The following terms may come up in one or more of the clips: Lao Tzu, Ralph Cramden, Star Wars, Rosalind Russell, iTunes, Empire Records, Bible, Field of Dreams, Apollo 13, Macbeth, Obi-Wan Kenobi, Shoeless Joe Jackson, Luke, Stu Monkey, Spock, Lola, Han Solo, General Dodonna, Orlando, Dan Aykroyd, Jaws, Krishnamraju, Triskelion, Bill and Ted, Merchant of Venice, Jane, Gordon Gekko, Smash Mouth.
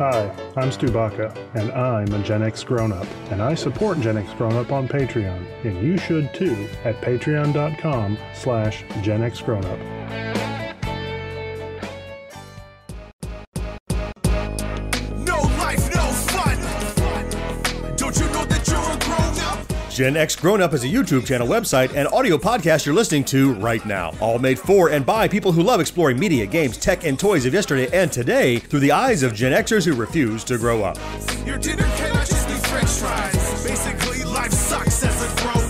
Hi, I'm Stu Baca, and I'm a Gen X Grown-Up, and I support Gen X Grown-Up on Patreon, and you should too at patreon.com/Gen X Grown-Up. No life, no fun. Don't you know that you're a grown-up? Gen X Grown-Up is a YouTube channel, website, and audio podcast you're listening to right now. All made for and by people who love exploring media, games, tech, and toys of yesterday and today through the eyes of Gen Xers who refuse to grow up. Your dinner cannot just be french fries. Basically, life sucks as a grown-up.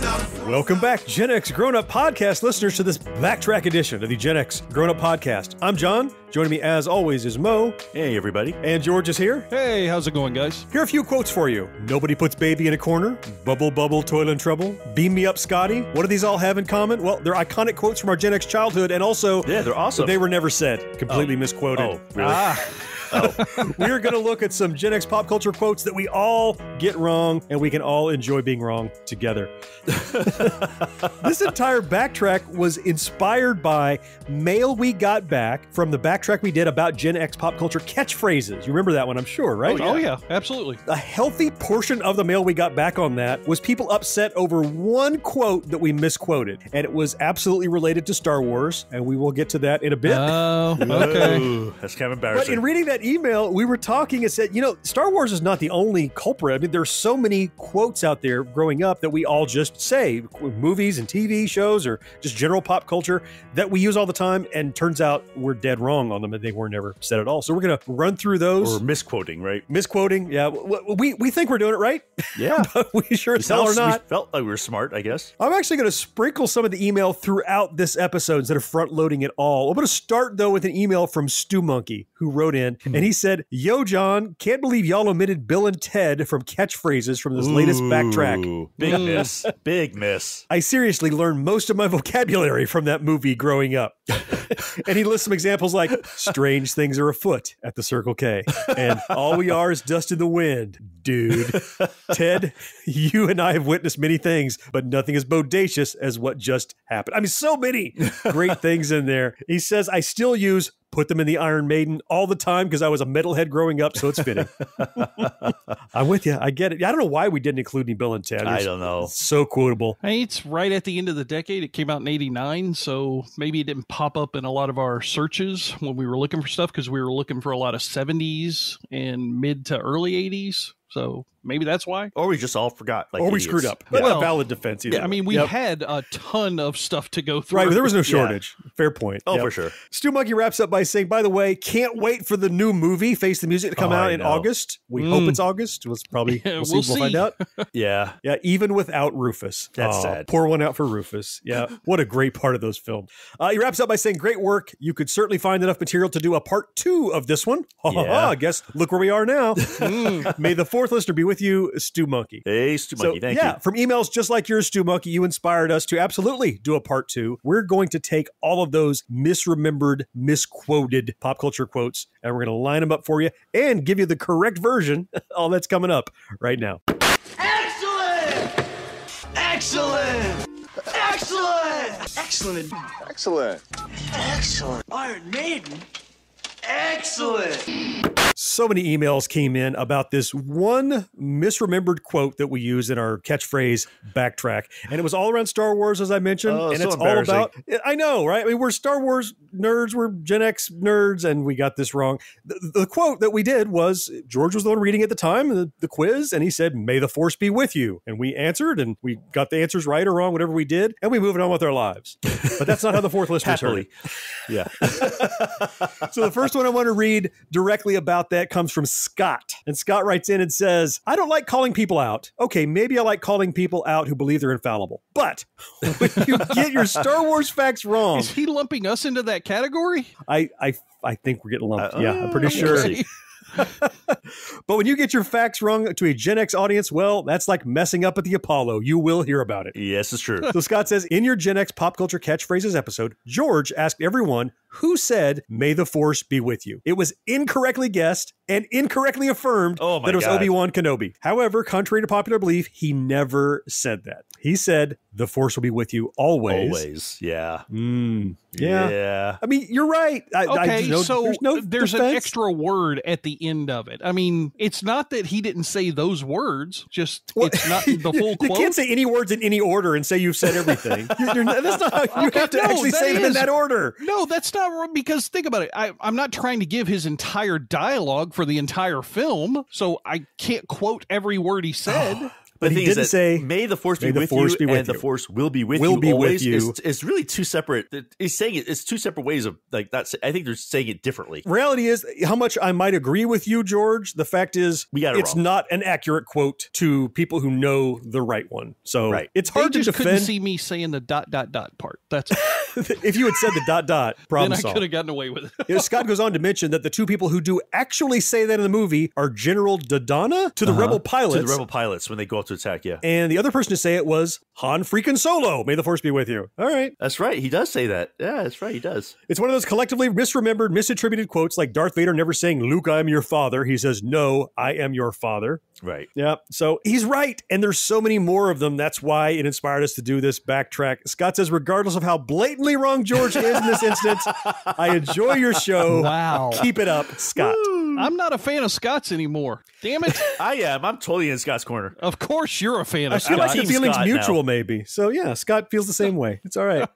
Welcome back, Gen X Grown-Up podcast listeners, to this backtrack edition of the Gen X Grown-Up podcast. I'm John. Joining me, as always, is Mo. Hey, everybody. And George is here. Hey, how's it going, guys? Here are a few quotes for you. Nobody puts baby in a corner. Bubble, bubble, toil and trouble. Beam me up, Scotty. What do these all have in common? Well, they're iconic quotes from our Gen X childhood, and also... yeah, they're awesome. They were never said. Completely misquoted. Oh, really? Ah. Oh. We're going to look at some Gen X pop culture quotes that we all get wrong, and we can all enjoy being wrong together. This entire backtrack was inspired by mail we got back from the backtrack we did about Gen X pop culture catchphrases. You remember that one, I'm sure, right? Oh, yeah. Absolutely. A healthy portion of the mail we got back on that was people upset over one quote that we misquoted, and it was absolutely related to Star Wars, and we will get to that in a bit. Oh, okay. Ooh, that's kind of embarrassing. But in reading that email, we were talking and said, you know, Star Wars is not the only culprit. I mean, there's so many quotes out there growing up that we all just say, movies and TV shows or just general pop culture that we use all the time, and turns out we're dead wrong on them and they were never said at all. So we're going to run through those. Or misquoting, right? Misquoting, yeah. We think we're doing it right. Yeah. But we sure as hell are not. We felt like we were smart, I guess. I'm actually going to sprinkle some of the email throughout this episode instead of front-loading it all. I'm going to start, though, with an email from Stu Monkey, who wrote in. And he said, yo, John, can't believe y'all omitted Bill and Ted from catchphrases from this latest backtrack. Big miss. Big miss. I seriously learned most of my vocabulary from that movie growing up. And he lists some examples like, strange things are afoot at the Circle K. And all we are is dust in the wind, dude. Ted, you and I have witnessed many things, but nothing as bodacious as what just happened. I mean, so many great things in there. He says, I still use... put them in the Iron Maiden all the time because I was a metalhead growing up, so it's fitting. I'm with you. I get it. I don't know why we didn't include any Bill and Ted. I don't know. It's so quotable. Hey, it's right at the end of the decade. It came out in '89, so maybe it didn't pop up in a lot of our searches when we were looking for stuff because we were looking for a lot of 70s and mid to early 80s. So maybe that's why. Or we just all forgot. Like, or idiots. We screwed up. That's a valid defense. Yeah, I mean, we had a ton of stuff to go through. Right, but there was no shortage. Yeah. Fair point. Oh, for sure. Stu Monkey wraps up by saying, by the way, can't wait for the new movie, Face the Music, to come out in August. We hope it's August. We'll probably we'll find out. Yeah. Yeah, even without Rufus. That's sad. Pour one out for Rufus. Yeah. What a great part of those films. He wraps up by saying, great work. You could certainly find enough material to do a part 2 of this one. I guess, look where we are now. May the 4th listener be with you, Stu Monkey. Hey, Stu Monkey, thank you. Yeah, from emails just like yours, Stu Monkey, you inspired us to absolutely do a part 2. We're going to take all of those misremembered, misquoted pop culture quotes, and we're going to line them up for you and give you the correct version. All that's coming up right now. Excellent! Excellent! Excellent! Excellent! Excellent! Excellent! Iron Maiden! Excellent! So many emails came in about this one misremembered quote that we use in our catchphrase backtrack. And it was all around Star Wars, as I mentioned. Oh, and so it's all about, I know, right? I mean, we're Star Wars nerds, we're Gen X nerds, and we got this wrong. The quote that we did was, George was the one reading at the time, the quiz, and he said, may the force be with you. And we answered, and we got the answers right or wrong, whatever we did, and we moved on with our lives. But that's not how the fourth listeners heard it. Yeah. So the first one I want to read directly about that comes from Scott. And Scott writes in and says, I don't like calling people out. Okay, maybe I like calling people out who believe they're infallible. But when you get your Star Wars facts wrong... Is he lumping us into that category? I think we're getting lumped. Yeah, I'm pretty sure. But when you get your facts wrong to a Gen X audience, well, that's like messing up at the Apollo. You will hear about it. Yes, it's true. So Scott says, in your Gen X pop culture catchphrases episode, George asked everyone who said, may the force be with you. It was incorrectly guessed and incorrectly affirmed that it was Obi-Wan Kenobi. However, contrary to popular belief, he never said that. He said, the force will be with you always. Always, yeah. Mm, yeah. Yeah. I mean, you're right. There's an extra word at the end of it. I mean, it's not that he didn't say those words, just it's not the full quote. You can't say any words in any order and say you've said everything. That's not how you have to actually say them in that order. No, that's not wrong, because think about it. I'm not trying to give his entire dialogue for the entire film, so I can't quote every word he said. But he didn't say, may the force be with you, and the force will be with you. It's really two separate. He's saying it. It's two separate ways of like that. I think they're saying it differently. Reality is, how much I might agree with you, George, the fact is it's not an accurate quote to people who know the right one. So it's hard to defend. They just couldn't see me saying the ... part. That's if you had said the ... problem solved. Then I could have gotten away with it. You know, Scott goes on to mention that the two people who do actually say that in the movie are General Dodonna to the rebel pilots. To the rebel pilots when they go up to attack, yeah. And the other person to say it was Han freaking Solo. May the force be with you. All right. That's right. He does say that. Yeah, that's right. He does. It's one of those collectively misremembered, misattributed quotes, like Darth Vader never saying, Luke, I am your father. He says, no, I am your father. Right. Yeah. So he's right. And there's so many more of them. That's why it inspired us to do this backtrack. Scott says, regardless of how blatantly wrong George is in this instance, I enjoy your show. Wow. Keep it up, Scott. Woo. I'm not a fan of Scott's anymore. Damn it. I am. I'm totally in Scott's corner. Of course you're a fan of Scott. I feel like the feeling's mutual, maybe. So yeah, Scott feels the same way. It's all right.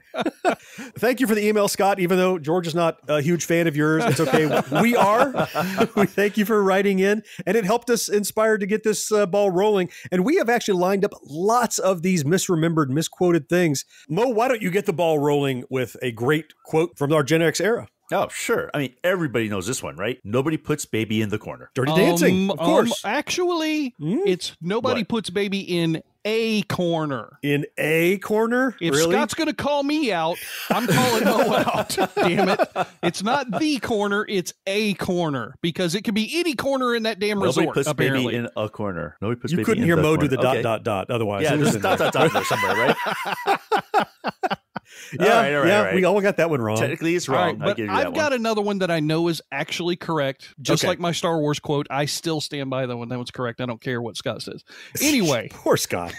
Thank you for the email, Scott. Even though George is not a huge fan of yours, it's okay. We are. We thank you for writing in. And it helped us inspire to get this ball rolling. And we have actually lined up lots of these misremembered, misquoted things. Mo, why don't you get the ball rolling with a great quote from our Gen X era? Oh, sure. I mean, everybody knows this one, right? Nobody puts baby in the corner. Dirty Dancing, of course. Actually, it's nobody puts baby in a corner. In a corner? If Scott's going to call me out, I'm calling Mo out. Damn it. It's not the corner. It's a corner, because it could be any corner in that damn resort, apparently. Nobody puts baby in a corner. Nobody puts baby in the corner. You couldn't hear Mo do the ... otherwise. Yeah, there's ... there somewhere, right? Yeah, all right. We all got that one wrong. Technically, it's wrong. Right, but I've got another one that I know is actually correct. Just like my Star Wars quote, I still stand by the one that was correct. I don't care what Scott says. Anyway. Poor Scott.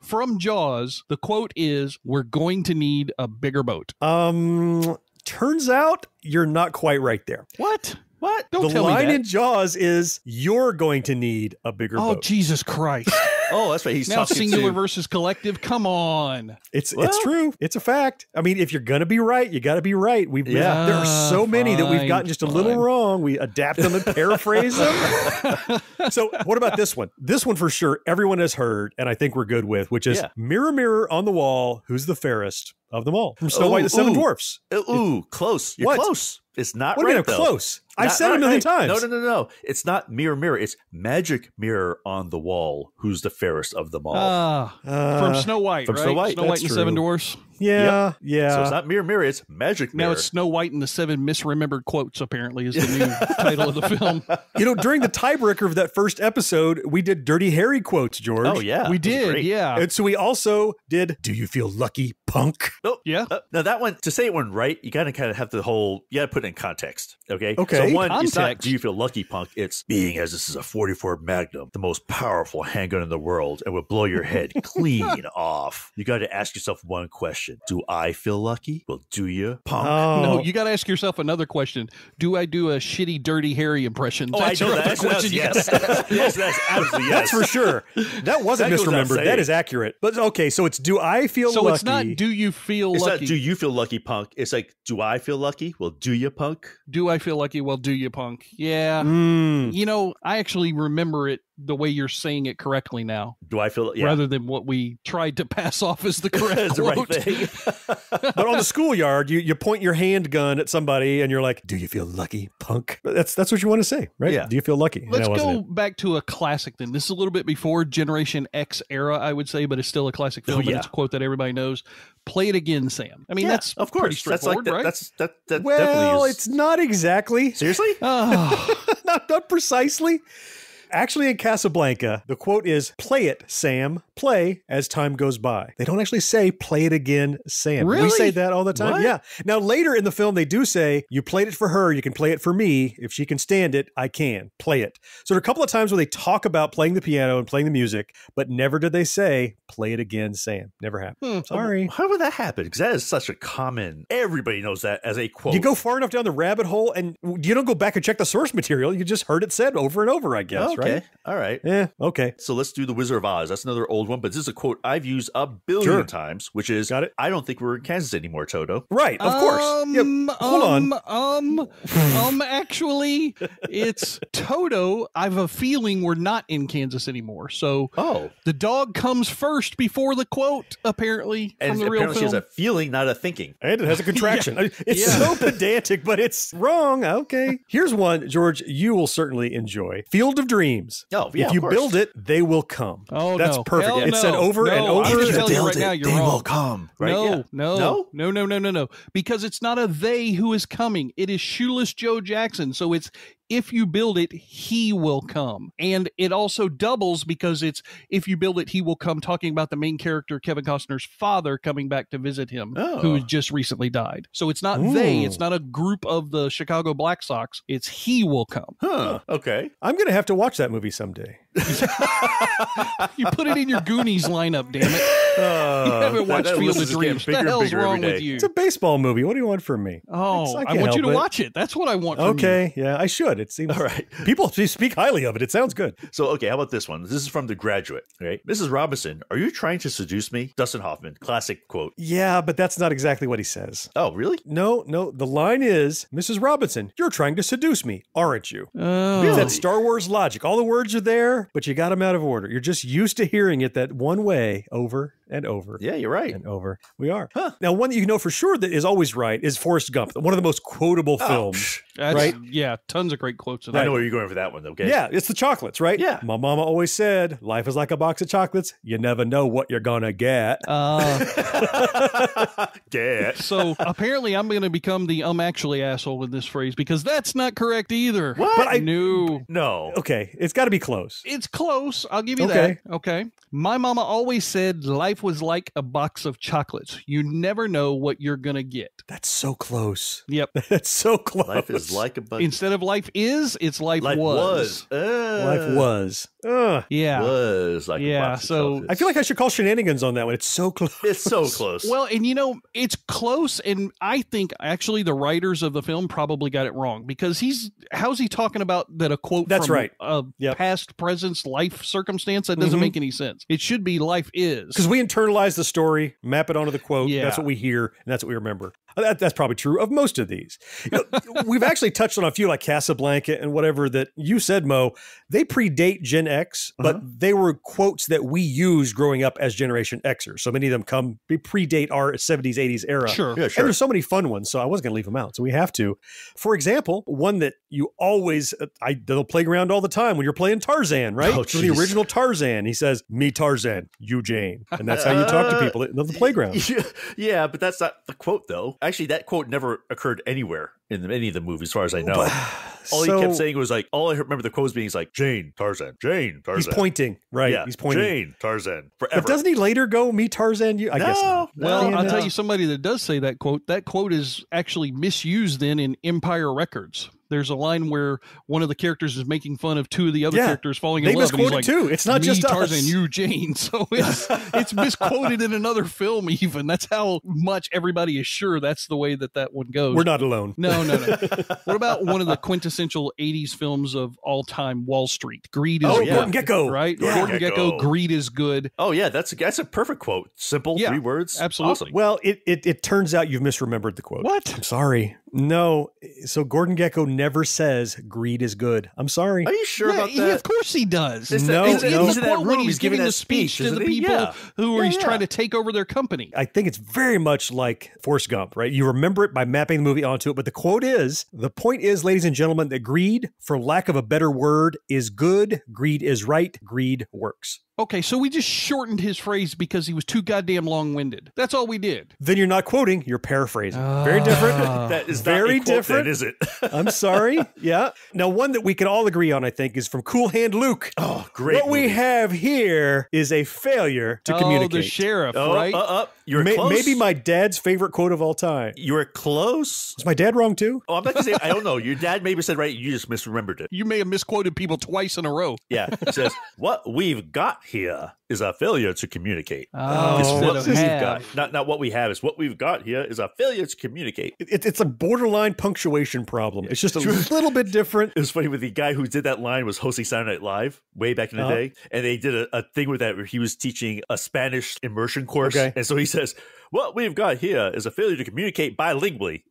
From Jaws, the quote is, we're going to need a bigger boat. Turns out you're not quite right there. What? Don't tell me that. The line in Jaws is, you're going to need a bigger boat. Oh, Jesus Christ. Oh, that's right. He's now singular versus collective. Come on. It's true. It's a fact. I mean, if you're going to be right, you got to be right. There are so many that we've gotten just a little wrong. We adapt them and paraphrase them. So what about this one? This one for sure everyone has heard, and I think we're good with, which is mirror, mirror on the wall, who's the fairest of them all? From Snow White and the Seven Dwarfs. Close. You're close. It's not right, though. Close. I've said it a million times. No. It's not mirror, mirror. It's magic mirror on the wall. Who's the fairest of them all? From Snow White, right? Snow White and the Seven Dwarfs. Yeah. So it's not mirror, mirror. It's magic mirror. Now it's Snow White and the Seven Misremembered Quotes, apparently, is the new title of the film. You know, during the tiebreaker of that first episode, we did Dirty Harry quotes, George. Oh, yeah. We did, yeah. And so we also did, do you feel lucky, punk? Oh, yeah. Now that one, to say it one right, you got to kind of have the whole, you got to put it in context, okay? Okay. So one, it's not, do you feel lucky, punk? It's being as this is a 44 Magnum, the most powerful handgun in the world, and will blow your head clean off. You got to ask yourself one question. Do I feel lucky? Well, do you, punk? Oh. No, you got to ask yourself another question. Do I do a shitty, Dirty Harry impression? Oh, I know that. Yes. That's absolutely yes. That's for sure. That wasn't misremembered. That is accurate. But okay, so it's do I feel lucky? So it's not do you feel lucky. It's not do you feel lucky, punk. It's like do I feel lucky? Well, do you, punk? Do I feel lucky? Well, do you, punk? Yeah. Mm. You know, I actually remember it the way you're saying it correctly now. Do I feel rather than what we tried to pass off as the correct quote. But on the schoolyard, you point your handgun at somebody and you're like, do you feel lucky, punk? That's what you want to say, right? Yeah. Do you feel lucky? Let's go back to a classic then. This is a little bit before Generation X era, I would say, but it's still a classic film. And it's a quote that everybody knows. Play it again, Sam. I mean, that's of course. That's like right? that well, definitely is. It's not exactly. Seriously? Not precisely. Actually, in Casablanca, the quote is, "Play it, Sam. Play as time goes by." They don't actually say, "Play it again, Sam." Really? We say that all the time. What? Yeah. Now, later in the film, they do say, "You played it for her. You can play it for me. If she can stand it, I can. Play it." So there are a couple of times where they talk about playing the piano and playing the music, but never did they say, "Play it again, Sam." Never happened. Sorry. How would that happen? Because that is such a common, everybody knows that as a quote. You go far enough down the rabbit hole and you don't go back and check the source material. You just heard it said over and over, I guess, okay. Right? All right. Yeah. Okay. So let's do The Wizard of Oz. That's another old one, but this is a quote I've used a billion times, which is, got it. I don't think we're in Kansas anymore, Toto. Right. Of course. Yep. Hold on. Actually, it's Toto. I have a feeling we're not in Kansas anymore. So the dog comes first before the quote, apparently. And from the real film. She has a feeling, not a thinking. And it has a contraction. Yeah. It's so pedantic, but it's wrong. Okay. Here's one, George, you will certainly enjoy. Field of Dreams. Oh, yeah, if you build it, they will come. Oh, that's perfect. Hell, it's said over and over. I'm going to tell you right now, you're wrong. They will come. Right? No, no. Because it's not a they who is coming. It is Shoeless Joe Jackson. So it's, if you build it, he will come. And it also doubles because it's, if you build it, he will come, talking about the main character, Kevin Costner's father, coming back to visit him, who just recently died. So it's not they, it's not a group of the Chicago Black Sox. It's he will come. Huh. Okay. I'm going to have to watch that movie someday. You put it in your Goonies lineup, damn it. You haven't watched Field of Dreams. What the hell's wrong with you? It's a baseball movie. What do you want from me? Oh, I want you to watch it. That's what I want from you. Okay. Yeah, I should. It seems all right. People speak highly of it. It sounds good. So, okay, how about this one? This is from The Graduate, right? "Mrs. Robinson, are you trying to seduce me?" Dustin Hoffman, classic quote. Yeah, but that's not exactly what he says. Oh, really? No, no. The line is, "Mrs. Robinson, you're trying to seduce me, aren't you?" Oh. Really? That's Star Wars logic. All the words are there, but you got them out of order. You're just used to hearing it that one way over and over. Yeah, you're right. And over. We are. Huh. Now, one that you know for sure that is always right is Forrest Gump, one of the most quotable films, right? Yeah, tons of great quotes. I know where you're going for that one, though. Okay. Yeah, it's the chocolates, right? Yeah. "My mama always said, life is like a box of chocolates. You never know what you're going to get." So apparently I'm going to become the actually asshole with this phrase because that's not correct either. What? But I knew. No. Okay. It's got to be close. It's close. I'll give you that. Okay. "My mama always said, life was like a box of chocolates. You never know what you're going to get." That's so close. Yep. That's so close. Life is like a box. Instead of life is, it's life was. Life was. Yeah. Was like a box of chocolates. I feel like I should call shenanigans on that one. It's so close. It's so close. Well, and you know, it's close. And I think actually the writers of the film probably got it wrong because how's he talking about that a quote from a past, present, life circumstance? That doesn't make any sense. It should be life is. Because we internalize the story, map it onto the quote. Yeah. That's what we hear, and that's what we remember. That's probably true of most of these. You know, we've actually touched on a few like Casablanca and whatever that you said, Mo. They predate Gen X, but they were quotes that we used growing up as Generation Xers. So many of them predate our 70s, 80s era. Sure. Yeah, sure. And there's so many fun ones, so I wasn't going to leave them out. So we have to. For example, one that you always, they'll play around all the time when you're playing Tarzan, right? Oh, the original Tarzan. He says, "Me Tarzan, you Jane." And that's how you talk to people at the playground. Yeah, but that's not the quote, though. Actually, that quote never occurred anywhere in any of the movies, as far as I know. All he kept saying was like, all I remember the quotes being is like, "Jane, Tarzan, Jane, Tarzan." He's pointing, right? Yeah. He's pointing. Jane, Tarzan, forever. But doesn't he later go, "Me, Tarzan, you?" I guess not. Well, I'll tell you somebody that does say that quote is actually misused then in Empire Records. There's a line where one of the characters is making fun of two of the other characters falling in love. They misquoted too. It's not just Tarzan, you Jane. So it's, it's misquoted in another film even. That's how much everybody is sure that's the way that one goes. We're not alone. No. What about one of the quintessential 80s films of all time, Wall Street? Greed is good. Oh, Gordon Gekko. Right? Yeah. Gordon Gekko, "Greed is good." Oh, yeah. That's a perfect quote. Simple, three words. Absolutely. Awesome. Well, it turns out you've misremembered the quote. What? I'm sorry. No. So Gordon Gekko never says "greed is good." I'm sorry. Are you sure about that? Yeah, of course he does. He's giving the speech to the people who he's trying to take over their company. I think it's very much like Forrest Gump, right? You remember it by mapping the movie onto it. But the quote is, "The point is, ladies and gentlemen, that greed, for lack of a better word, is good. Greed is right. Greed works." Okay, so we just shortened his phrase because he was too goddamn long-winded. That's all we did. Then you're not quoting, you're paraphrasing. Very different. That is very different, is it? I'm sorry. Yeah. Now, one that we can all agree on, I think, is from Cool Hand Luke. Oh, great. What movie we have here is a failure to communicate. The sheriff, right? You're close. Maybe my dad's favorite quote of all time. You're close. Is my dad wrong, too? Oh, I'm not going to say, I don't know. Your dad maybe said right, you just misremembered it. You may have misquoted people twice in a row. Yeah. It says, what we've got here is a failure to communicate. Not what we have, is what we've got here is a failure to communicate. It's a borderline punctuation problem. It's just a little bit different. It was funny, with the guy who did that line was hosting Saturday Night Live way back in the day, and they did a thing with that where he was teaching a Spanish immersion course, and so he says, what we've got here is a failure to communicate bilingually.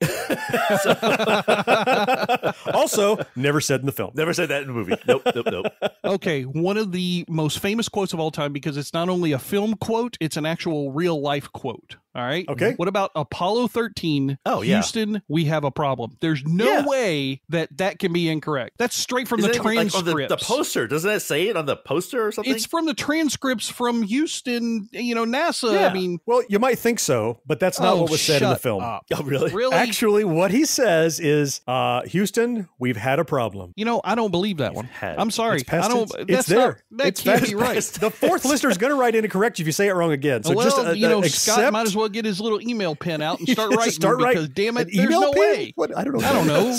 Also, never said in the film. Never said that in the movie. Nope, nope, nope. Okay, one of the most famous quotes of all time, because it's not only a film quote, it's an actual real life quote. All right. Okay. What about Apollo 13? Oh, yeah. Houston, we have a problem. There's no way that that can be incorrect. That's straight from the transcripts. Like on the poster. Doesn't that say it on the poster or something? It's from the transcripts from Houston, you know, NASA. Yeah. I mean, well, you might think so, but that's not what was said in the film. Oh, really? Really? Actually, what he says is, Houston, we've had a problem. You know, I don't believe that one. I'm sorry. I don't. That's there. That can't be right. The fourth listener is going to write in and correct you if you say it wrong again. So just, you know, Scott might as well get his little email pen out and start writing, because damn it, there's no way. What? I don't know.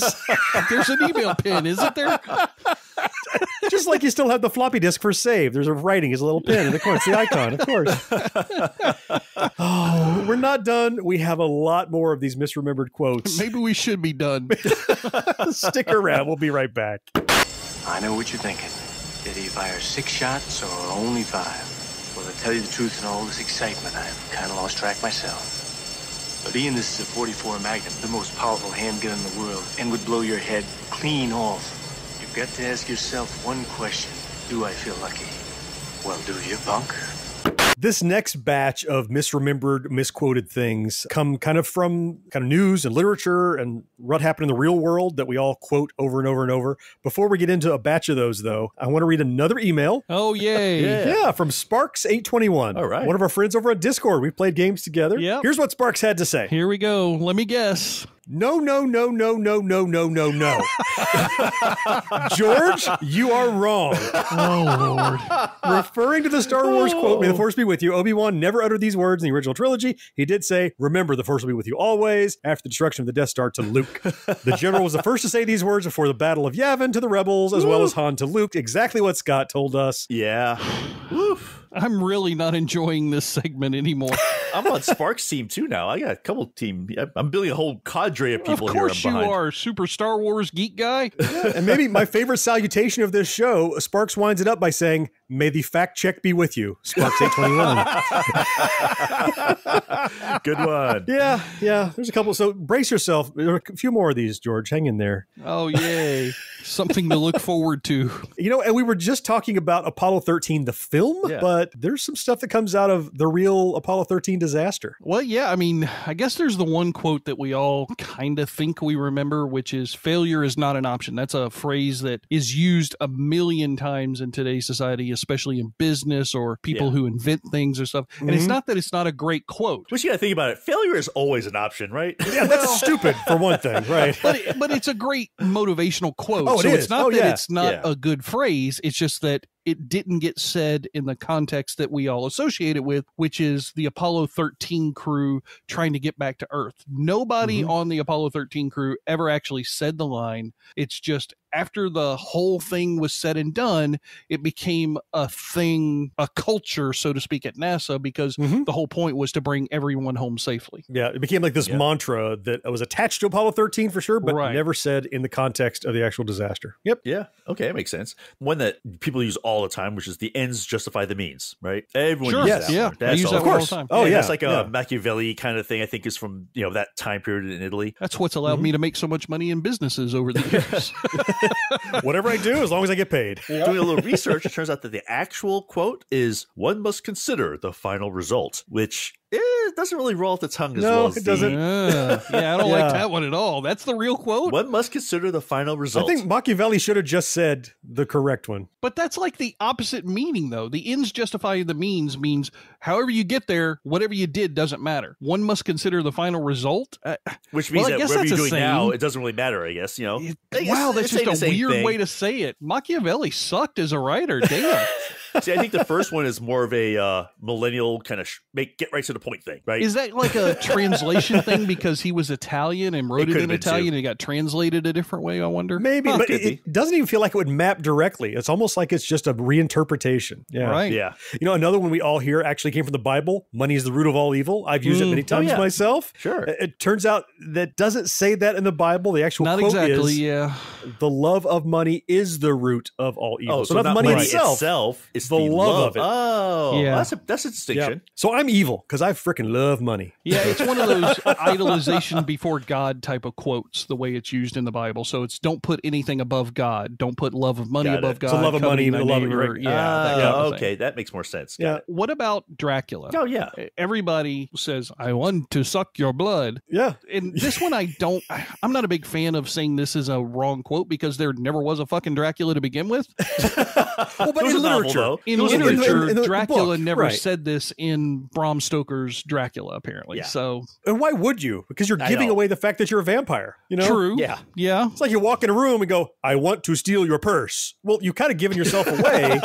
There's an email pen, isn't there? Just like you still have the floppy disk for save. There's a writing, his little pen in the corner. It's the icon, of course. Oh, we're not done. We have a lot more of these misremembered quotes. Maybe we should be done. Stick around. We'll be right back. I know what you're thinking. Did he fire 6 shots or only 5? Well, to tell you the truth, in all this excitement, I've kind of lost track myself. But Ian, this is a .44 Magnum, the most powerful handgun in the world, and would blow your head clean off. You've got to ask yourself one question. Do I feel lucky? Well, do you, punk? This next batch of misremembered, misquoted things come kind of from news and literature and what happened in the real world that we all quote over and over and over. Before we get into a batch of those, though, I want to read another email. Oh, yay. Yeah, from Sparks821. All right. One of our friends over on Discord. We played games together. Yep. Here's what Sparks had to say. Here we go. Let me guess. No, no, no, no, no, no, no, no, no. George, you are wrong. Oh, Lord. Referring to the Star Wars quote, may the Force be with you, Obi-Wan never uttered these words in the original trilogy. He did say, remember, the Force will be with you always, after the destruction of the Death Star to Luke. The general was the first to say these words before the Battle of Yavin to the rebels, as well as Han to Luke. Exactly what Scott told us. Yeah. Oof. I'm really not enjoying this segment anymore. I'm on Spark's team too now. I got a couple team. I'm building a whole cadre of people here. Of course you are, super Star Wars geek guy. Yeah. And maybe my favorite salutation of this show, Sparks winds it up by saying, may the fact check be with you, Sparks821. Good one. Yeah, yeah. There's a couple. So brace yourself. There are a few more of these, George. Hang in there. Oh, yay. Something to look forward to. You know, and we were just talking about Apollo 13, the film, but there's some stuff that comes out of the real Apollo 13 disaster. Well, yeah, I mean, I guess there's the one quote that we all kind of think we remember, which is failure is not an option. That's a phrase that is used a million times in today's society, especially in business or people who invent things or stuff. And it's not that it's not a great quote. But you got to think about it. Failure is always an option, right? Yeah, that's stupid for one thing, right? But it's a great motivational quote. Oh, so it's not that it's not a good phrase. It's just that it didn't get said in the context that we all associate it with, which is the Apollo 13 crew trying to get back to Earth. Nobody on the Apollo 13 crew ever actually said the line. It's just after the whole thing was said and done, it became a thing, a culture, so to speak, at NASA, because the whole point was to bring everyone home safely. Yeah, it became like this mantra that was attached to Apollo 13 for sure, but never said in the context of the actual disaster. Yep. Yeah. Okay, that makes sense. One that people use all the time, which is the ends justify the means, right? Everyone uses that. Yeah, they use that all the time. Oh, yeah. It's like a Machiavelli kind of thing, I think, is from, you know, that time period in Italy. That's what's allowed me to make so much money in businesses over the years. Whatever I do, as long as I get paid. Yep. Doing a little research, it turns out that the actual quote is, one must consider the final result, which It doesn't really roll off the tongue as well as it doesn't. Yeah, I don't like that one at all. That's the real quote. One must consider the final result. I think Machiavelli should have just said the correct one. But that's like the opposite meaning, though. The ends justify the means however you get there, whatever you did doesn't matter. One must consider the final result. Which means that whatever you're doing now, it doesn't really matter, I guess. You know. Wow, that's just a weird way to say it. Machiavelli sucked as a writer, damn. See, I think the first one is more of a millennial kind of get right to the point thing, right? Is that like a translation thing because he was Italian and wrote it in Italian and it got translated a different way, I wonder? Maybe, but it doesn't even feel like it would map directly. It's almost like it's just a reinterpretation. Yeah. Right. Yeah. You know, another one we all hear actually came from the Bible. Money is the root of all evil. I've used it many times myself. Sure. It turns out that doesn't say that in the Bible. The actual quote is, the love of money is the root of all evil. Oh, so not money itself. It's the love of it. Oh, yeah. Well, that's a distinction. Yeah. So I'm evil because I freaking love money. Yeah, it's one of those idolization before God type of quotes, the way it's used in the Bible. So it's don't put anything above God. Don't put love of money above God. So love of money, love of right. Yeah. Okay, that makes more sense. Yeah. What about Dracula? Oh, yeah. Everybody says, I want to suck your blood. Yeah. And this one, I'm not a big fan of saying this is a wrong quote because there never was a fucking Dracula to begin with. Well, but in literature. In literature, Dracula never said this in Bram Stoker's Dracula, apparently. Yeah. So, and why would you? Because you're giving away the fact that you're a vampire. You know? True. Yeah. Yeah. It's like you walk in a room and go, "I want to steal your purse." Well, you've kind of given yourself away.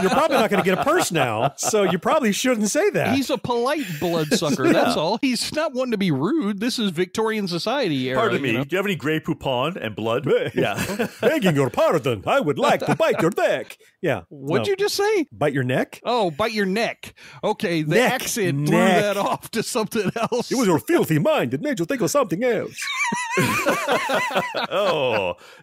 You're probably not going to get a purse now, so you probably shouldn't say that. He's a polite bloodsucker. That's all. He's not one to be rude. This is Victorian society era. Pardon me. You know? Do you have any gray poupon and blood? Yeah. Begging your pardon, I would like to bite your neck. Yeah. What'd you just say? Bite your neck? Oh, bite your neck. Okay, the accent threw that off to something else. It was your filthy mind. It made you think of something else.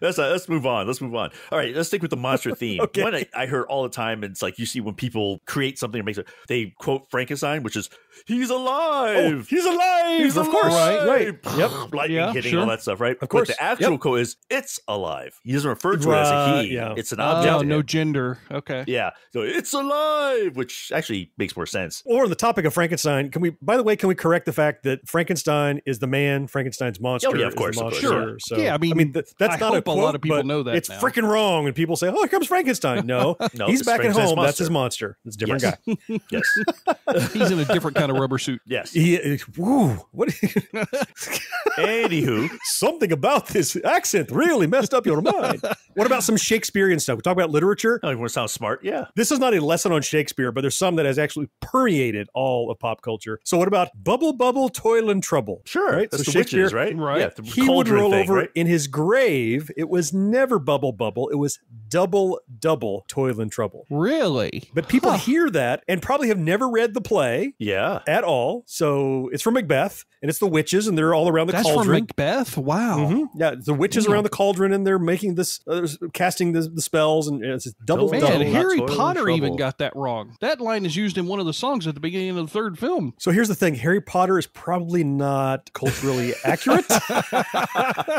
Let's move on. Let's move on. All right, let's stick with the monster theme. Okay. One I heard all the time, and it's like you see when people create something and make it, they quote Frankenstein, which is, he's alive. Oh, he's alive. He's alive. Of course. Right. Yep. Lightning hitting, all that stuff, right? Of course. But the actual quote is, it's alive. He doesn't refer to it as a he. Yeah. It's an object. Oh, no gender. Okay. Yeah. So it's alive, which actually makes more sense. Or on the topic of Frankenstein, by the way, can we correct the fact that Frankenstein is the man, Frankenstein's monster? Oh, yeah, of course. Sure. So, yeah, I mean that's not a quote, a lot of people know that. It's freaking wrong, and people say, "Oh, here comes Frankenstein." No, no, he's back at home. Monster. That's his monster. It's a different guy. Yes, he's in a different kind of rubber suit. Yes. What? Anywho, something about this accent really messed up your mind. What about some Shakespearean stuff? We talk about literature. Oh, you want to sound smart? Yeah. This is not a lesson on Shakespeare, but there's some that has actually permeated all of pop culture. So, what about "Bubble, bubble, toil and trouble"? Sure. Right. That's so the witches, right? Right. Yeah, he would roll over in his grave. It was never bubble, bubble. It was double, double, toil and trouble. Really? But people hear that and probably have never read the play at all. So it's from Macbeth, and it's the witches, and they're all around the cauldron. That's from Macbeth? Wow. Mm-hmm. Yeah, the witches around the cauldron, and they're making this, casting the spells, and it's double, double. Man, Harry Potter even got that wrong. That line is used in one of the songs at the beginning of the third film. So here's the thing. Harry Potter is probably not culturally accurate.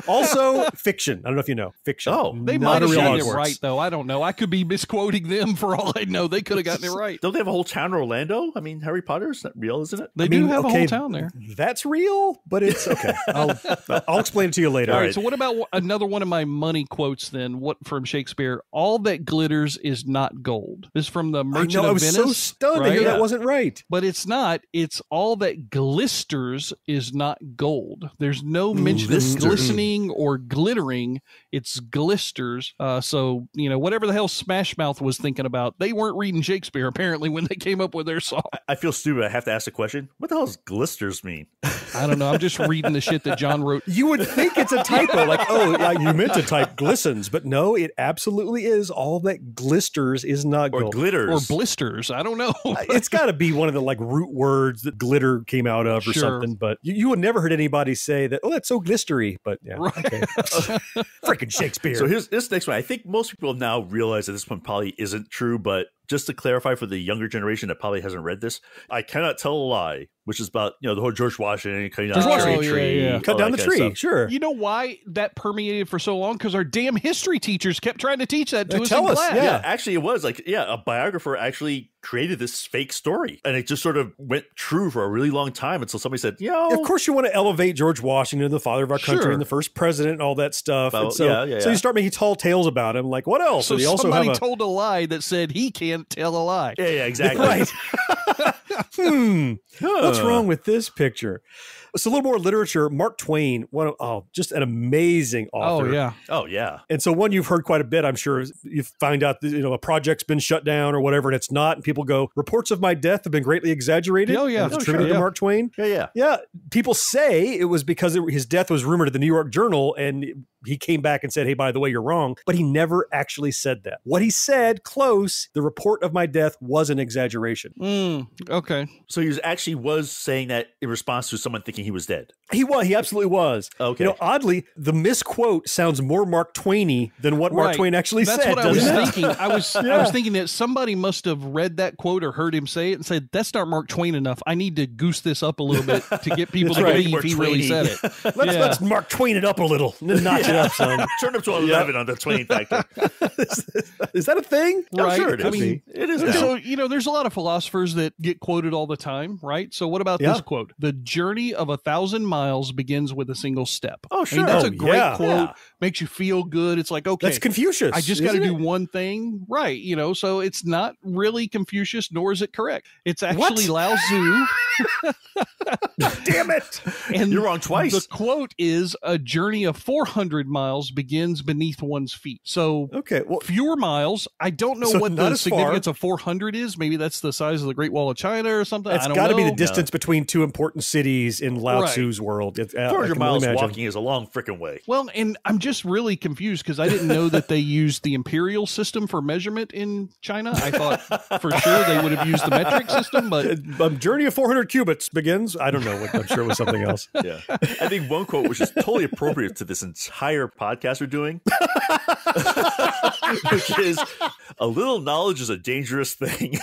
Also, fiction. I don't know if you know. Fiction. Oh, they might have gotten it right, though. I don't know. I could be misquoting them for all I know. They could have gotten it right. Don't they have a whole town in Orlando? I mean, Harry Potter is not real, isn't it? They do have a whole town there. That's real, but it's okay. I'll explain it to you later. All right. So what about another one of my money quotes then? What from Shakespeare? All that glitters is not gold. This is from the Merchant of Venice. I was so stunned to hear that wasn't right. But it's not. It's all that glisters is not gold. There's no mention of glistening or glittering. It's glisters. So, you know, whatever the hell Smash Mouth was thinking about, they weren't reading Shakespeare, apparently, when they came up with their song. I feel stupid. I have to ask the question. What the hell does glisters mean? I don't know. I'm just reading the shit that John wrote. You would think it's a typo. Like, oh, you meant to type glistens. But no, it absolutely is. All that glisters is not gold. Or glitters. Or blisters. I don't know. It's got to be one of the, like, root words that glitter came out of or something. But you would never heard anybody say that, oh, that's so glistery. But yeah. Right. Okay. Freaking Shakespeare. So here's this next one. I think most people now realize that this one probably isn't true, but just to clarify for the younger generation that probably hasn't read this, I cannot tell a lie, which is about, you know, the whole George Washington cutting down the tree. Yeah, yeah. Cut down the tree, sure. You know why that permeated for so long? Because our damn history teachers kept trying to teach that to us in class. Yeah. Actually, it was like, yeah, a biographer actually created this fake story, and it just sort of went true for a really long time until somebody said, you know, of course you want to elevate George Washington, the father of our country, and the first president, and all that stuff. But, and so, so you start making tall tales about him. Like, what else? So he also told a lie that said he can't tell a lie. Yeah, yeah, exactly. Right. What's wrong with this picture? It's a little more literature. Mark Twain, just an amazing author. Oh yeah. And so one you've heard quite a bit, I'm sure. You find out that, you know, a project's been shut down or whatever, and it's not. And people go, reports of my death have been greatly exaggerated. Oh yeah, attributed to Mark Twain. Yeah. People say it was because his death was rumored at the New York Journal, and he came back and said, hey, by the way, you're wrong. But he never actually said that. What he said, the report of my death was an exaggeration. Okay. So he was saying that in response to someone thinking he was dead. He absolutely was. Okay. You know, oddly, the misquote sounds more Mark Twain-y than what Mark Twain actually said. That's what I was thinking. I was thinking that somebody must have read that quote or heard him say it and said, that's not Mark Twain enough. I need to goose this up a little bit to get people to believe he really said it. Let's Mark Twain it up a little. Notch it up some. Turn up to 11 on the Twain factor. Is that a thing? Right. I'm sure it is. I mean, it is now. So, you know, there's a lot of philosophers that get quoted all the time, right? So what about this quote? The journey of 1,000 miles begins with a single step. Oh, sure. I mean, that's a great quote. Yeah. Makes you feel good. It's like, okay, that's Confucius. I just got to do one thing, right? You know, so it's not really Confucius, nor is it correct. It's actually Lao Tzu. Damn it! And you're wrong twice. The quote is, a journey of 400 miles begins beneath one's feet. So, fewer miles. I don't know what the significance of 400 is. Maybe that's the size of the Great Wall of China or something. It's got to be the distance between two important cities in Lao Tzu's world. 400 miles walking is a long freaking way. Well, and I'm just really confused because I didn't know that they used the imperial system for measurement in China. I thought for sure they would have used the metric system, but journey of 400 cubits begins. I don't know. I'm sure it was something else. Yeah, I think one quote, which is totally appropriate to this entire podcast we're doing, which is, a little knowledge is a dangerous thing.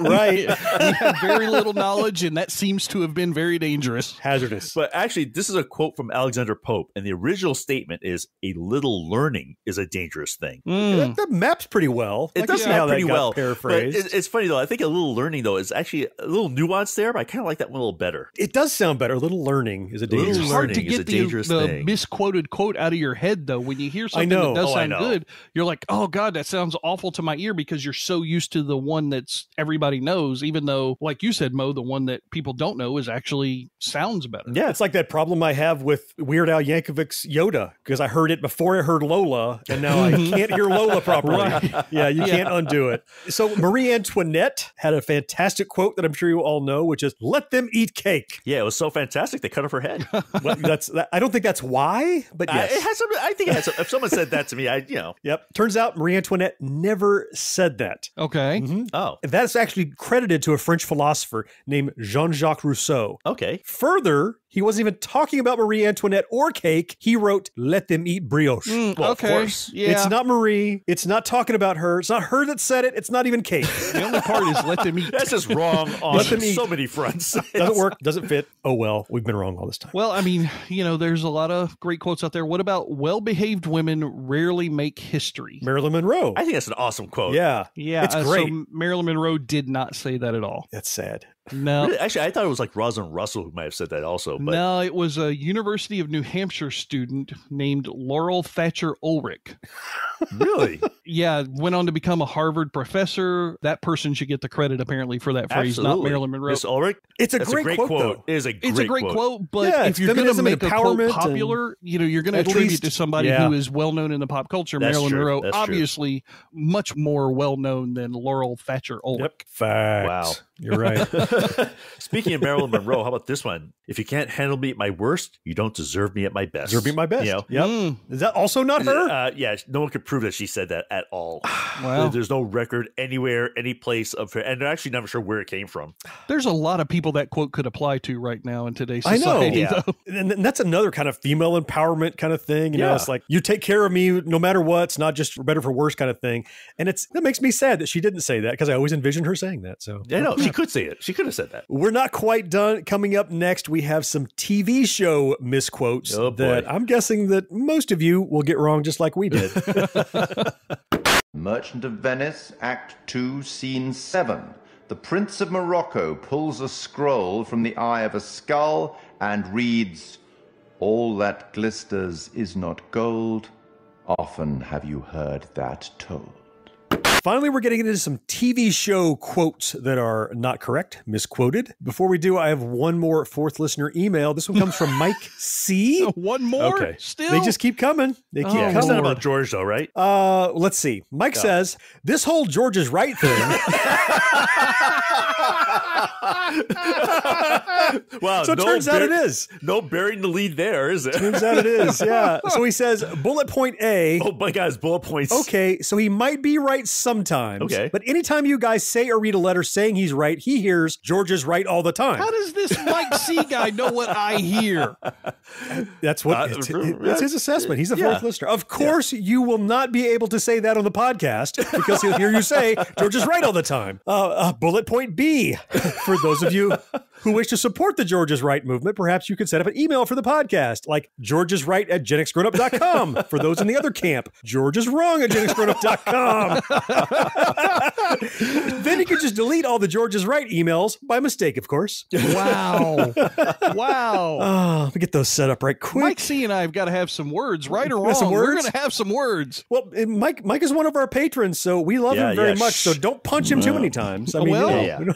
Right. We have very little knowledge, and that seems to have been very dangerous. Hazardous. But actually, this is a quote from Alexander Pope, and the original statement is, a little learning is a dangerous thing. That maps pretty well. It does map pretty well. Paraphrased. But it's funny, though. I think a little learning, though, is actually a little nuanced there, but I kind of like that one a little better. It does sound better. A little learning is a dangerous thing. It's hard to get the misquoted quote out of your head, though. When you hear something that does sound good, you're like, oh, God, that sounds awful to my ear, because you're so used to the one that's everybody knows, even though, like you said, Mo, the one that people don't know is actually sounds better. Yeah, it's like that problem I have with Weird Al Yankovic's Yoda, because I heard it before I heard Lola, and now I can't hear Lola properly. Yeah, you can't undo it. So Marie Antoinette had a fantastic quote that I'm sure you all know, which is, let them eat cake. Yeah, it was so fantastic they cut off her head. Well, I don't think that's why, but yes. I think it has some, if someone said that to me, you know. Yep. Turns out Marie Antoinette never said that. Okay. Oh. That's actually credited to a French philosopher named Jean-Jacques Rousseau. Okay. Further, he wasn't even talking about Marie Antoinette or cake. He wrote, let them eat brioche. Well, of course. Yeah. It's not Marie. It's not talking about her. It's not her that said it. It's not even cake. The only part is let them eat. That's just wrong on so many fronts. Doesn't work. Doesn't fit. Oh, well, we've been wrong all this time. Well, I mean, you know, there's a lot of great quotes out there. What about well-behaved women rarely make history? Marilyn Monroe. I think that's an awesome quote. Yeah. Yeah. It's great. So Marilyn Monroe did not say that at all. That's sad. No. Really? Actually, I thought it was like Rosalind Russell who might have said that also. But no, it was a University of New Hampshire student named Laurel Thatcher Ulrich. Really? Yeah, went on to become a Harvard professor. That person should get the credit, apparently, for that phrase, not Marilyn Monroe. Miss Ulrich? It's a great quote. It is a great quote, but yeah, if you're going to make a quote popular, you know, you're going to attribute it to somebody who is well-known in the pop culture. That's Marilyn Monroe, obviously much more well-known than Laurel Thatcher Ulrich. Yep. Facts. Wow. You're right. Speaking of Marilyn Monroe, how about this one? If you can't handle me at my worst, you don't deserve me at my best. Deserve me at my best. You know? Yep. Is that also not her? Yeah, no one could prove that she said that at all. Wow. There's no record anywhere, any place of her. And they're actually never sure where it came from. There's a lot of people that quote could apply to right now in today's society. I know. Yeah. And that's another kind of female empowerment kind of thing. You know, it's like, you take care of me no matter what. It's not just for better for worse kind of thing. And that makes me sad that she didn't say that, because I always envisioned her saying that. So I know. She could say it. She could have said that. We're not quite done. Coming up next, we have some TV show misquotes that I'm guessing that most of you will get wrong just like we did. Merchant of Venice, Act 2, Scene 7. The Prince of Morocco pulls a scroll from the eye of a skull and reads, "All that glisters is not gold. Often have you heard that told." Finally, we're getting into some TV show quotes that are not correct, misquoted. Before we do, I have one more fourth listener email. This one comes from Mike C. One more? Okay. Still? They just keep coming. They keep coming. It's not about George, though, right? Let's see. Mike says, "This whole George is right thing." Wow. So it turns out it is. No burying the lead there, is it? Turns out it is, yeah. So he says, bullet point A. Oh, my God, it's bullet points. Okay, so he might be right sometimes, but anytime you guys say or read a letter saying he's right, he hears George is right all the time. How does this Mike C guy know what I hear? That's what that's his assessment. He's the fourth listener. Of course, you will not be able to say that on the podcast because he'll hear you say George is right all the time. Bullet point B, for those of you who wish to support the George is Right movement, perhaps you could set up an email for the podcast, like georgeisright@genxgrownup.com. For those in the other camp, georgeiswrong@genxgrownup.com. Then you could just delete all the George is Right emails, by mistake, of course. Wow. Wow. Oh, let me get those set up right quick. Mike C and I have got to have some words, right or wrong. We're going to have some words. Well, Mike is one of our patrons, so we love him very much, so don't punch him too many times. I mean,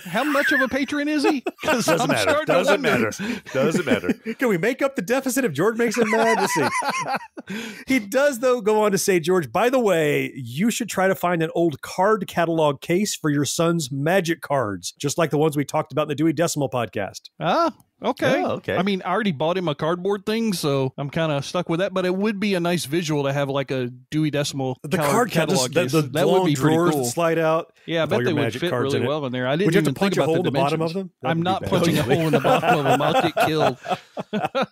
how much of a patron is he? Doesn't matter. Doesn't matter. Doesn't matter. Can we make up the deficit if George makes him mad? Let's see. He does, though, go on to say, George, by the way, you should try to find an old card catalog case for your son's magic cards, just like the ones we talked about in the Dewey Decimal podcast. Ah. Okay. Oh, okay. I mean, I already bought him a cardboard thing, so I'm kind of stuck with that, but it would be a nice visual to have like a Dewey Decimal card catalog. That would be pretty cool. Slide out. Yeah, I bet they would fit really well in there. I didn't even think about the bottom of them. I'm not punching a hole in the bottom of them. I'll get killed.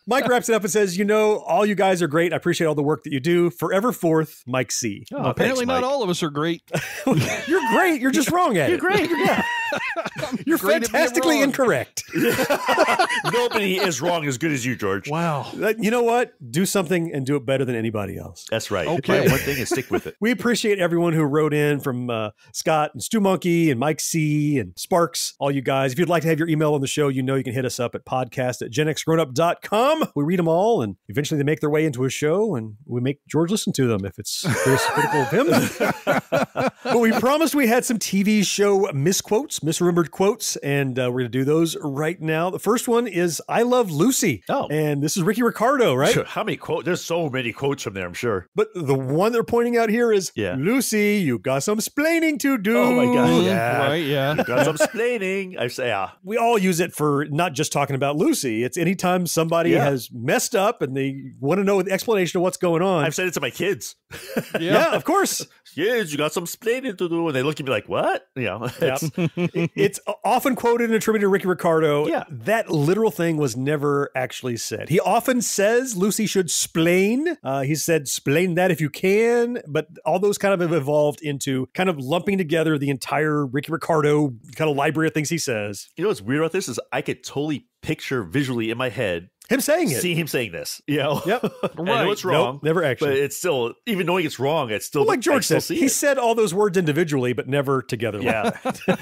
Mike wraps it up and says, you know, all you guys are great. I appreciate all the work that you do. Forever fourth, Mike C. Oh, well, apparently thanks, Mike. Not all of us are great. You're great. You're just wrong at it. You're great. Yeah. You're fantastically incorrect. Nobody is wrong as good as you, George. Wow. You know what? Do something and do it better than anybody else. That's right. Okay. One thing and stick with it. We appreciate everyone who wrote in, from Scott and Stu Monkey and Mike C and Sparks, all you guys. If you'd like to have your email on the show, you know you can hit us up at podcast@genxgrownup.com. We read them all, and eventually they make their way into a show, and we make George listen to them if it's critical of him. But we promised we had some TV show misquotes, misremembered quotes, and we're going to do those right now. The first one is I Love Lucy. Oh. And this is Ricky Ricardo, right? Sure. How many quotes? There's so many quotes from there, I'm sure. But the one they're pointing out here is, Lucy, you got some splaining to do. Oh my God. Yeah. Right, yeah. You got some splaining. I say, we all use it for not just talking about Lucy. It's anytime somebody has messed up and they want to know the explanation of what's going on. I've said it to my kids. Yeah, of course. Kids, you got some splaining to do. And they look at me like, what? You know, it's often quoted and attributed to Ricky Ricardo. Yeah. That literal thing was never actually said. He often says Lucy should splain. He said, splain that if you can. But all those kind of have evolved into kind of lumping together the entire Ricky Ricardo kind of library of things he says. You know what's weird about this is I could totally picture visually in my head him saying it. See him saying this. You know? Yep. Right. I know it's wrong. Nope, never actually. But it's still, even knowing it's wrong, it's still, well, like George said, he said all those words individually, but never together. Yeah.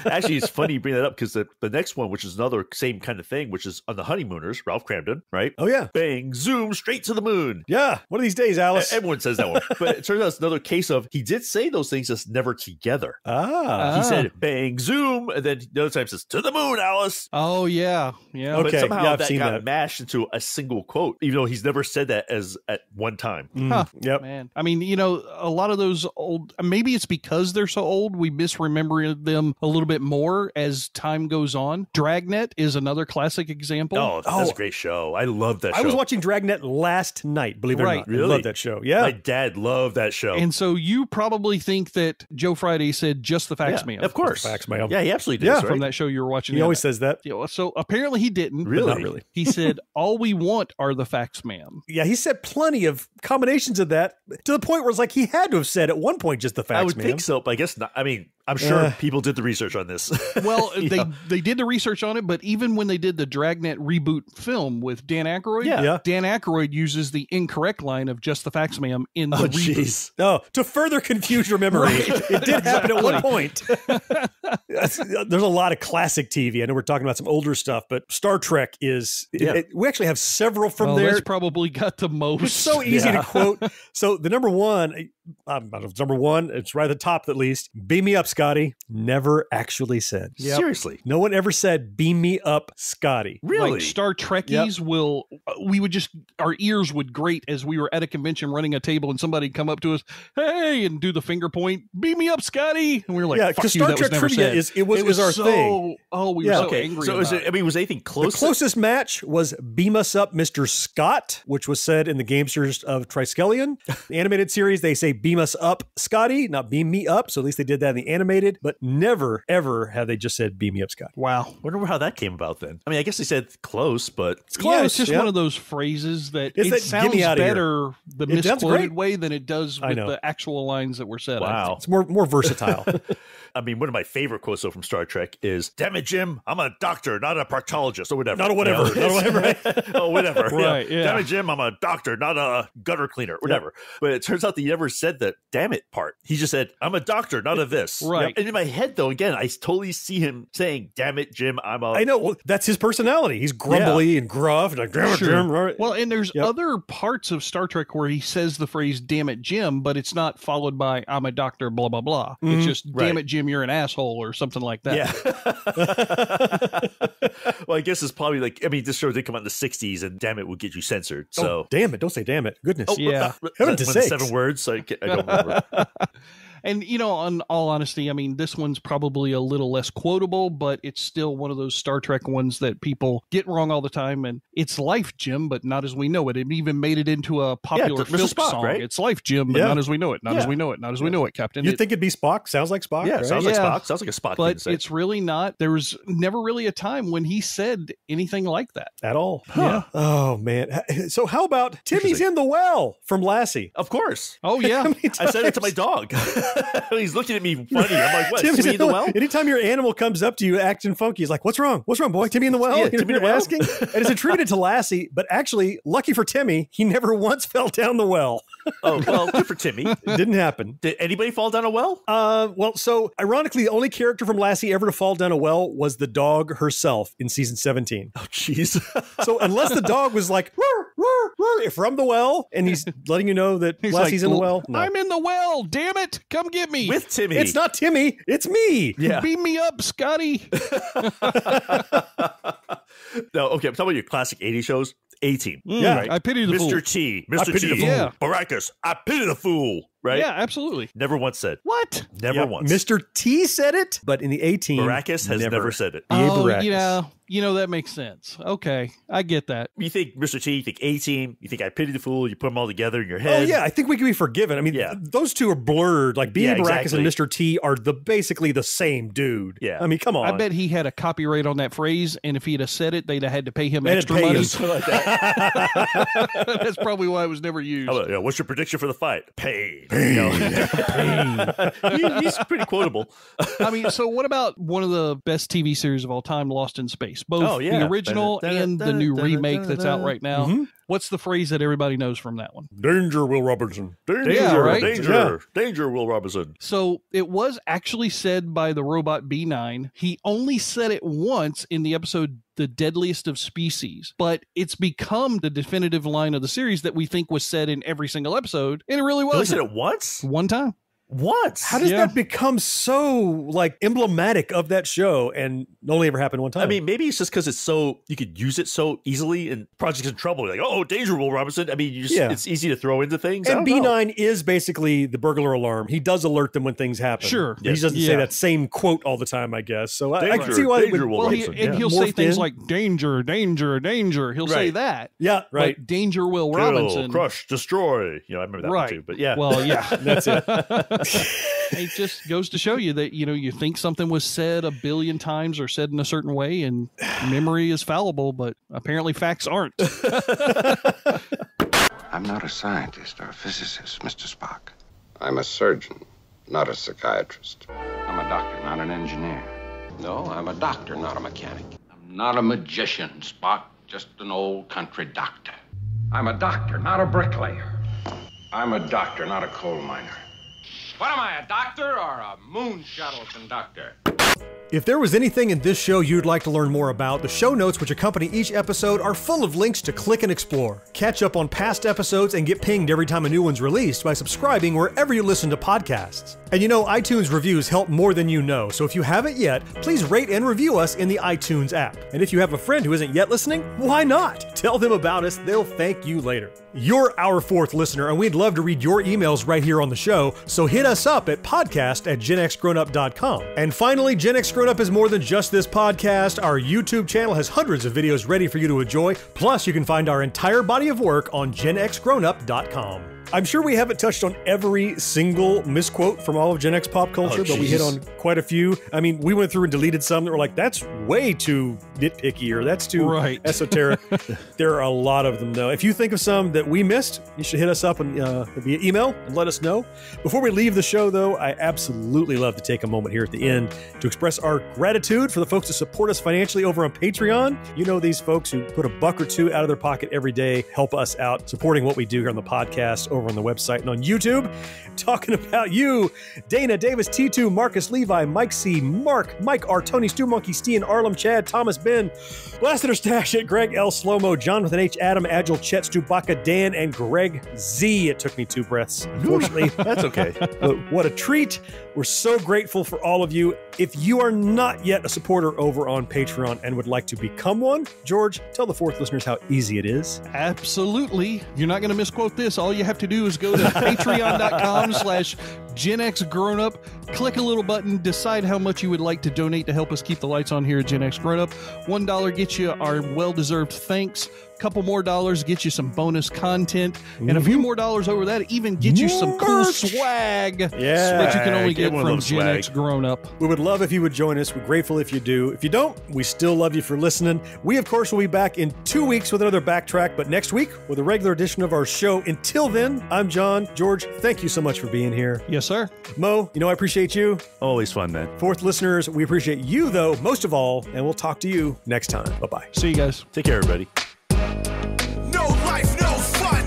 Actually, it's funny you bring that up because the next one, which is another same kind of thing, which is on The Honeymooners, Ralph Cramden, right? Oh, yeah. Bang, zoom, straight to the moon. Yeah. One of these days, Alice. Everyone says that one. But it turns out it's another case of he did say those things, just never together. Ah. He said, bang, zoom. And then the other time says, to the moon, Alice. Oh, yeah. Yeah. Okay. But somehow that got mashed into a single quote, even though he's never said that as at one time. Huh. Yep. Man. I mean, you know, a lot of those old, maybe it's because they're so old, we misremember them a little bit more as time goes on. Dragnet is another classic example. Oh, that's a great show. I love that show. I was watching Dragnet last night, believe it or not. Really? I love that show. Yeah. My dad loved that show. And so you probably think that Joe Friday said just the facts, ma'am. Of course. Facts, ma'am. Yeah, he absolutely did. Yeah. Right? From that show you were watching. He always says that. So apparently he didn't. Really? Not really. He said, all we want are the facts, ma'am. Yeah, he said plenty of combinations of that to the point where it's like he had to have said at one point just the facts, ma'am. I would think so, but I guess not. I mean, I'm sure people did the research on this. Well, they did the research on it, but even when they did the Dragnet reboot film with Dan Aykroyd, Dan Aykroyd uses the incorrect line of "just the facts, ma'am" in the reboot. Geez. Oh, to further confuse your memory. It did happen at one point. There's a lot of classic TV. I know we're talking about some older stuff, but Star Trek is, we actually have several from there. That's probably got the most. It's so easy to quote. So the number one, it's right at the top at least, "Beam me up, Scotty," never actually said. Yep. Seriously. No one ever said, "Beam me up, Scotty." Really? Like Star Trekkies will, we would just, our ears would grate as we were at a convention running a table and somebody come up to us, "Hey," and do the finger point, "Beam me up, Scotty." And we were like, fuck you, Star Trek trivia is, it was our thing. Oh, we were so angry. So is it, I mean, was anything close? The closest match was "Beam us up, Mr. Scott," which was said in the Gamesters of Triskelion. The animated series, they say "Beam us up, Scotty," not "beam me up." So at least they did that in the animated, but never, ever have they just said "Beam me up, Scotty." Wow. Wonder how that came about then. I mean, I guess they said close, but it's close. Yeah, it's just one of those phrases that it sounds better the misquoted way than it does with the actual lines that were said. Wow. It's more versatile. I mean, one of my favorite quotes though from Star Trek is, "Damn it, Jim, I'm a doctor, not a proctologist," or whatever. Not a whatever. You know? Not a whatever. Oh, whatever. Right. Yeah. "Damn it, Jim, I'm a doctor, not a gutter cleaner," whatever. Yep. But it turns out that he never said that "damn it" part. He just said, "I'm a doctor, not a this." Right. Yep. And in my head, though, again, I totally see him saying, "Damn it, Jim, I'm a." I know. Well, that's his personality. He's grumbly and gruff, and like, "Damn it, Jim." Right. Well, and there's other parts of Star Trek where he says the phrase "Damn it, Jim," but it's not followed by "I'm a doctor, blah blah blah." Mm-hmm. It's just "Damn it, Jim, you're an asshole," or something like that. Yeah. Well, I guess it's probably like, I mean, this show did come out in the 60s, and "damn it" would get you censored. So, oh, damn it, don't say "damn it." Goodness. Oh, yeah. Heaven's sake. 7 words. So I don't remember. And, you know, in all honesty, I mean, this one's probably a little less quotable, but it's still one of those Star Trek ones that people get wrong all the time. And "It's life, Jim, but not as we know it." It even made it into a popular Phillips song. Right? "It's life, Jim, but not as we know it. Not as we know it. Not as we know it, Captain." You'd think it'd be Spock. Sounds like Spock. Yeah, right? Sounds like Spock. Sounds like a Spock. But it's really not. There was never really a time when he said anything like that. At all. Huh. Yeah. Oh, man. So how about "Timmy's in the well" from Lassie? Of course. Oh, yeah. I said it to my dog. He's looking at me funny. I'm like, "What? Timmy in the well?" Anytime your animal comes up to you acting funky, he's like, "What's wrong? What's wrong, boy? Timmy in the well?" Yeah, Timmy in the well. Asking. And it's attributed to Lassie, but actually, lucky for Timmy, he never once fell down the well. Oh, well, good for Timmy. It didn't happen. Did anybody fall down a well? Well, so ironically, the only character from Lassie ever to fall down a well was the dog herself in season 17. Oh, jeez. So unless the dog was like, "Roar, roar, roar," from the well, and he's letting you know that Lassie's like, in the well. No. "I'm in the well, damn it. Come get me." With Timmy. It's not Timmy. It's me. Yeah. "Beam me up, Scotty." No, okay. I'm talking about your classic 80s shows. A-Team. Yeah. Right? "I pity the fool. Mr. T. Mr. T. Baracus. I pity the fool." Right? Yeah, absolutely. Never once said. What? Never once. Mr. T said it, but in the A-Team, Baracus has never said it. Oh, yeah. You know, that makes sense. Okay. I get that. You think Mr. T, you think A-Team, you think "I pity the fool," you put them all together in your head. Oh, yeah. I think we can be forgiven. I mean, those two are blurred. Like, B.A. Baracus and Mr. T are basically the same dude. Yeah. I mean, come on. I bet he had a copyright on that phrase, and if he'd have said it, they'd have had to pay him extra money. Like that. That's probably why it was never used. About, what's your prediction for the fight? Pain. Pain. Pain. He's pretty quotable. I mean, so what about one of the best TV series of all time, Lost in Space? Both the original and the new remake that's out right now. Mm-hmm. What's the phrase that everybody knows from that one? "Danger, Will Robinson. Danger, danger, danger, Will Robinson." So it was actually said by the robot B9. He only said it once in the episode "The Deadliest of Species," but it's become the definitive line of the series that we think was said in every single episode, and it really wasn't. They said it once? One time. What? How does that become so like emblematic of that show and only ever happened one time? I mean, maybe it's just because it's so, you could use it so easily and Project's in trouble. You're like, "Oh, Danger, Will Robinson." I mean, you just, it's easy to throw into things. And B9 is basically the burglar alarm. He does alert them when things happen. Sure. Yes. He doesn't say that same quote all the time, I guess. So danger, I can see why Danger, Will Robinson. And he'll say things like "danger, danger, danger." He'll say that. Yeah, right. Like, "Danger, Will Robinson. Kill, crush, destroy." You know, I remember that one too. But yeah. Well, yeah. That's it. It just goes to show you that, you know, you think something was said a billion times or said in a certain way, and memory is fallible, but apparently facts aren't. "I'm not a scientist or a physicist, Mr. Spock. I'm a surgeon, not a psychiatrist. I'm a doctor." not an engineer. No, I'm a doctor, not a mechanic. I'm not a magician, Spock, just an old country doctor. I'm a doctor, not a bricklayer. I'm a doctor, not a coal miner. What am I, a doctor or a moon shuttle conductor? If there was anything in this show you'd like to learn more about, the show notes which accompany each episode are full of links to click and explore. Catch up on past episodes and get pinged every time a new one's released by subscribing wherever you listen to podcasts. And you know, iTunes reviews help more than you know, so if you haven't yet, please rate and review us in the iTunes app. And if you have a friend who isn't yet listening, why not? Tell them about us, they'll thank you later. You're our fourth listener, and we'd love to read your emails right here on the show, so hit us up at podcast@genxgrownup.com. And finally, Gen X Grown Up is more than just this podcast. Our YouTube channel has hundreds of videos ready for you to enjoy. Plus, you can find our entire body of work on genxgrownup.com. I'm sure we haven't touched on every single misquote from all of Gen X pop culture, but we hit on quite a few. I mean, we went through and deleted some that were like, that's way too nitpicky or that's too esoteric. There are a lot of them, though. If you think of some that we missed, you should hit us up and, via email and let us know. Before we leave the show, though, I absolutely love to take a moment here at the end to express our gratitude for the folks who support us financially over on Patreon. You know, these folks who put $1 or $2 out of their pocket every day, help us out supporting what we do here on the podcast, over on the website, and on YouTube. Talking about you, Dana, Davis, T2, Marcus, Levi, Mike C, Mark, Mike R, Tony, Stu Monkey, Steen, Arlem, Chad, Thomas, Ben, Blaster Stash, at Greg L, Slowmo, Jonathan H, Adam, Agile, Chet, Stu Baca, Dan, and Greg Z. It took me 2 breaths, unfortunately. That's okay. But what a treat. We're so grateful for all of you. If you are not yet a supporter over on Patreon and would like to become one, George, tell the fourth listeners how easy it is. Absolutely. You're not going to misquote this. All you have to do is go to patreon.com/GenXGrownUp, click a little button, decide how much you would like to donate to help us keep the lights on here at Gen X Grown Up. $1 gets you our well-deserved thanks. Couple more dollars get you some bonus content, and a few more dollars over that even get you some cool swag that you can only get from Gen X Grown Up. We would love if you would join us. We're grateful if you do. If you don't, we still love you for listening. We, of course, will be back in 2 weeks with another Backtrack, but next week with a regular edition of our show. Until then, I'm John. George, thank you so much for being here. Yes, sir. Mo, you know I appreciate you. Always fun, man. Fourth listeners, we appreciate you, though, most of all, and we'll talk to you next time. Bye-bye. See you guys. Take care, everybody. No life, no fun.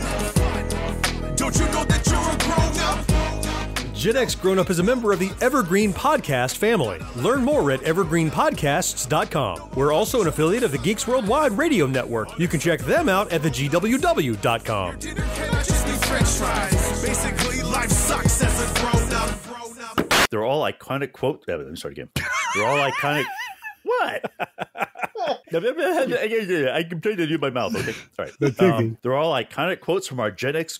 Don't you know that you're a grown-up? Gen X Grown Up is a member of the Evergreen Podcast family. Learn more at evergreenpodcasts.com. We're also an affiliate of the Geeks Worldwide Radio Network. You can check them out at thegww.com. Basically, life sucks as a grown-up. They're all iconic quotes. Let me start again. They're all iconic. What? I can try to do my mouth. Okay, all right. They're all iconic quotes from our Gen X.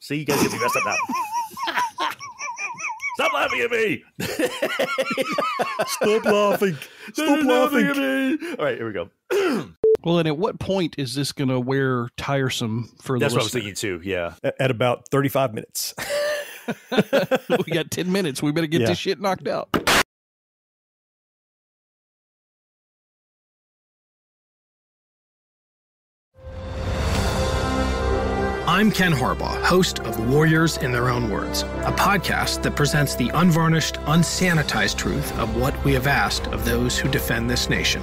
See, you guys get me messed up now. Stop laughing at me! Stop laughing! Stop laughing at me! All right, here we go. Well, and at what point is this going to wear tiresome for the listener? That's what I was thinking too. Yeah, at about 35 minutes. We got 10 minutes. We better get this shit knocked out. I'm Ken Harbaugh, host of Warriors in Their Own Words, a podcast that presents the unvarnished, unsanitized truth of what we have asked of those who defend this nation.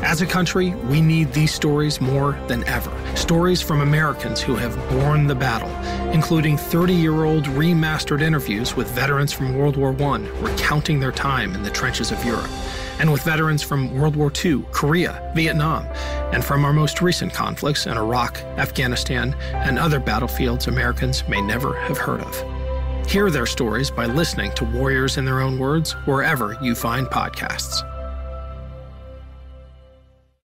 As a country, we need these stories more than ever. Stories from Americans who have borne the battle, including 30-year-old remastered interviews with veterans from World War I recounting their time in the trenches of Europe, and with veterans from World War II, Korea, Vietnam, and from our most recent conflicts in Iraq, Afghanistan, and other battlefields Americans may never have heard of. Hear their stories by listening to Warriors in Their Own Words wherever you find podcasts.